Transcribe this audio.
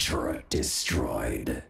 Ultra destroyed.